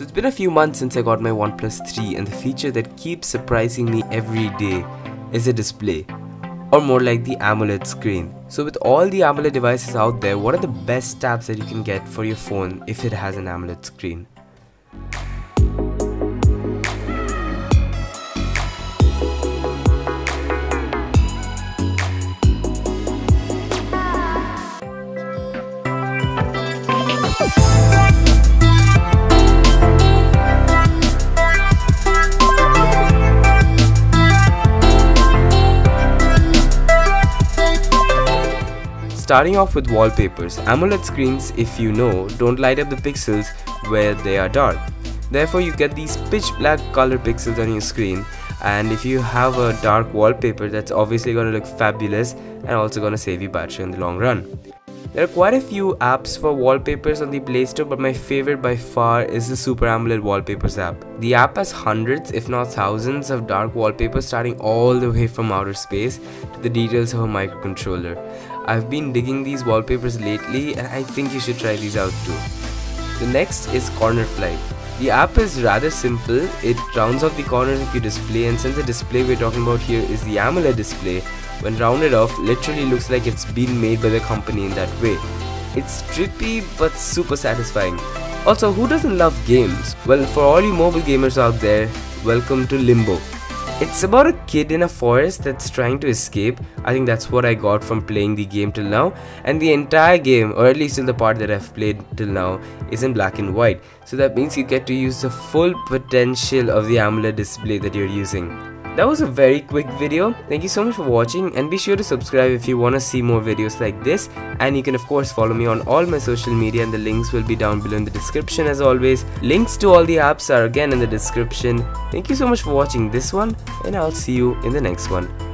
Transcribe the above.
So it's been a few months since I got my OnePlus 3, and the feature that keeps surprising me every day is a display, or more like the AMOLED screen. So with all the AMOLED devices out there, what are the best apps that you can get for your phone if it has an AMOLED screen? Starting off with wallpapers, AMOLED screens, if you know, don't light up the pixels where they are dark. Therefore, you get these pitch black color pixels on your screen, and if you have a dark wallpaper, that's obviously going to look fabulous and also going to save you battery in the long run. There are quite a few apps for wallpapers on the Play Store, but my favorite by far is the Super AMOLED Wallpapers app. The app has hundreds, if not thousands, of dark wallpapers starting all the way from outer space to the details of a microcontroller. I've been digging these wallpapers lately, and I think you should try these out too. The next is Cornerfly. The app is rather simple. It rounds off the corners of your display, and since the display we're talking about here is the AMOLED display, when rounded off, literally looks like it's been made by the company in that way. It's trippy but super satisfying. Also, who doesn't love games? Well, for all you mobile gamers out there, welcome to Limbo. It's about a kid in a forest that's trying to escape. I think that's what I got from playing the game till now. And the entire game, or at least in the part that I've played till now, is in black and white. So that means you get to use the full potential of the AMOLED display that you're using. That was a very quick video. Thank you so much for watching, and be sure to subscribe if you want to see more videos like this. And you can of course follow me on all my social media, and the links will be down below in the description as always. Links to all the apps are again in the description. Thank you so much for watching this one, and I'll see you in the next one.